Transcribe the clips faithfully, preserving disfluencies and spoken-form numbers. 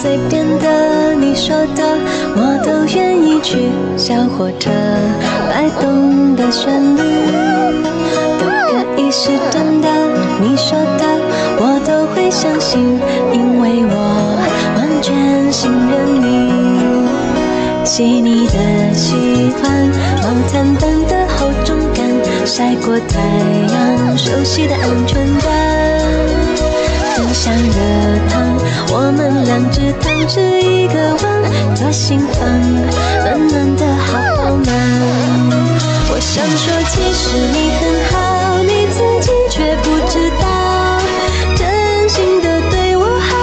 随便的，你说的我都愿意去小火车，摆动的旋律都可以是真的，你说的我都会相信，因为我完全信任你。细腻的喜欢，毛毯般的厚重感，晒过太阳，熟悉的安全感。 分享热汤，我们两只汤匙一个碗，多心疼，暖暖的好浪漫。我想说，其实你很好，你自己却不知道，真心的对我好，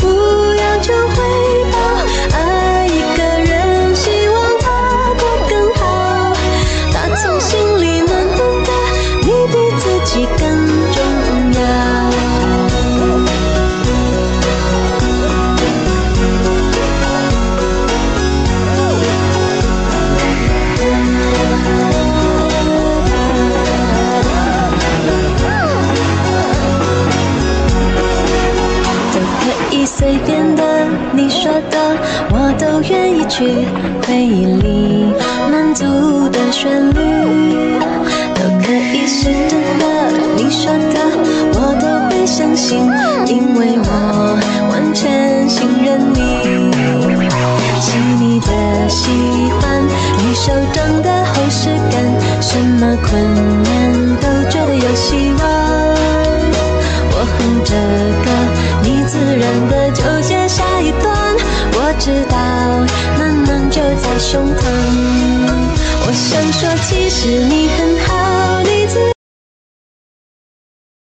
不要求回报。爱一个人，希望他过更好，打从心里暖暖的，你比自己更重要。 随便的，你说的，我都愿意去回忆里满足的旋律，都可以是真的。你说的，我都会相信，因为我完全信任你。细腻的喜欢，你手掌的厚实感，什么困难都觉得有希望。 我哼着歌，你自然的就接下一段。我知道，暖暖就在胸膛。我想说，其实你很好。